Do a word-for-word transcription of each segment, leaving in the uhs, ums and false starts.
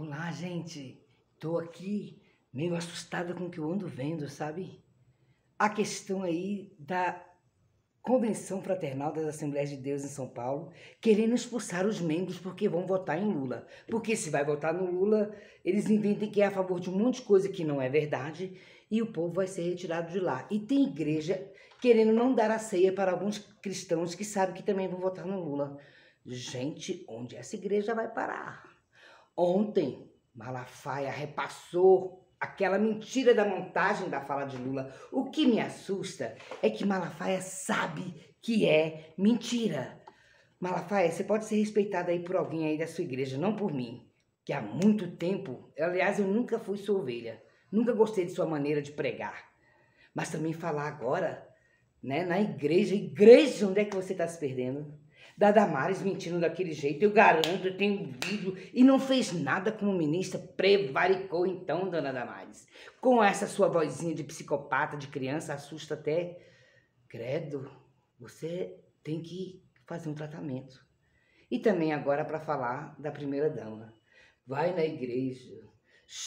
Olá, gente. Tô aqui meio assustada com o que eu ando vendo, sabe? A questão aí da Convenção Fraternal das Assembleias de Deus em São Paulo, querendo expulsar os membros porque vão votar em Lula. Porque se vai votar no Lula, eles inventam que é a favor de um monte de coisa que não é verdade e o povo vai ser retirado de lá. E tem igreja querendo não dar a ceia para alguns cristãos que sabem que também vão votar no Lula. Gente, onde essa igreja vai parar? Ontem, Malafaia repassou aquela mentira da montagem da fala de Lula. O que me assusta é que Malafaia sabe que é mentira. Malafaia, você pode ser respeitado aí por alguém aí da sua igreja, não por mim, que há muito tempo, aliás, eu nunca fui sua ovelha, nunca gostei de sua maneira de pregar. Mas também falar agora, né, na igreja, igreja, onde é que você está se perdendo? Da Damares mentindo daquele jeito, eu garanto, eu tenho vídeo, e não fez nada como ministra, prevaricou então, dona Damares. Com essa sua vozinha de psicopata, de criança, assusta até. Credo, você tem que fazer um tratamento. E também agora para falar da primeira-dama. Vai na igreja,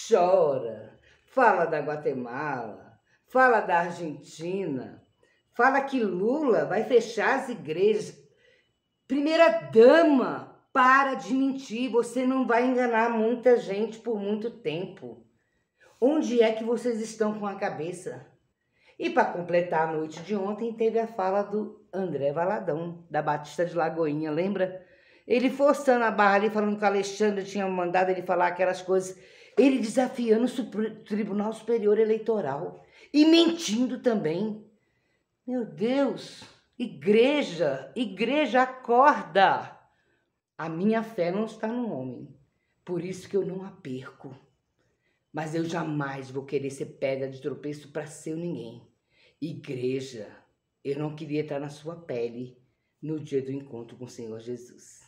chora, fala da Guatemala, fala da Argentina, fala que Lula vai fechar as igrejas. Primeira-dama, para de mentir, você não vai enganar muita gente por muito tempo. Onde é que vocês estão com a cabeça? E para completar a noite de ontem, teve a fala do André Valadão, da Batista de Lagoinha, lembra? Ele forçando a barra ali, falando que o Alexandre tinha mandado ele falar aquelas coisas. Ele desafiando o Tribunal Superior Eleitoral e mentindo também. Meu Deus! Igreja, igreja, acorda! A minha fé não está no homem, por isso que eu não a perco. Mas eu jamais vou querer ser pedra de tropeço para seu ninguém. Igreja, eu não queria estar na sua pele no dia do encontro com o Senhor Jesus.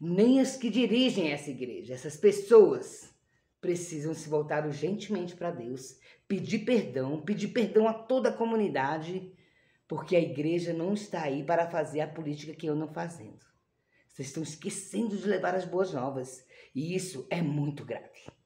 Nem as que dirigem essa igreja, essas pessoas, precisam se voltar urgentemente para Deus, pedir perdão, pedir perdão a toda a comunidade, porque a igreja não está aí para fazer a política que eu não fazendo. Vocês estão esquecendo de levar as boas novas. E isso é muito grave.